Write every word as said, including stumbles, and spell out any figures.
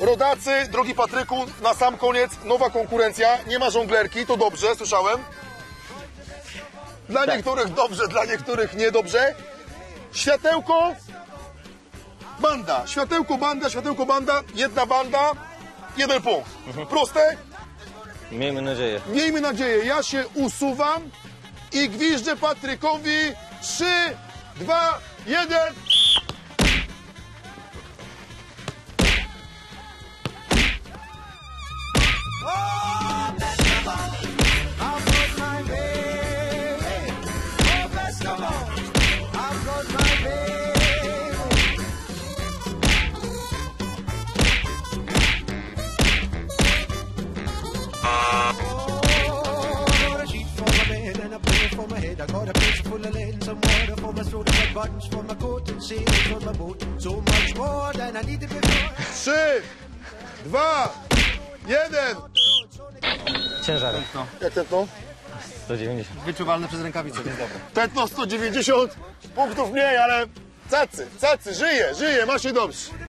Rodacy, drogi Patryku, na sam koniec nowa konkurencja, nie ma żonglerki, to dobrze, słyszałem. Dla tak. niektórych dobrze, dla niektórych niedobrze. Światełko, banda, światełko, banda, światełko, banda, jedna banda, jeden punkt. Mhm. Proste? Miejmy nadzieję. Miejmy nadzieję. Ja się usuwam i gwiżdżę Patrykowi. trzy, dwa, jeden. I got a pitch full of lead, some water for my throat, my buttons for my coat, and sails on my boat. So much more than I needed before. Trzy, dwa, jeden. Ciężarek. Tętno. Jak tętno? sto dziewięćdziesiąt. Wyczuwalne przez rękawicę, więc dobra. Tętno sto dziewięćdziesiąt punktów mniej, ale cacy, cacy, żyje, żyje, ma się dobrze.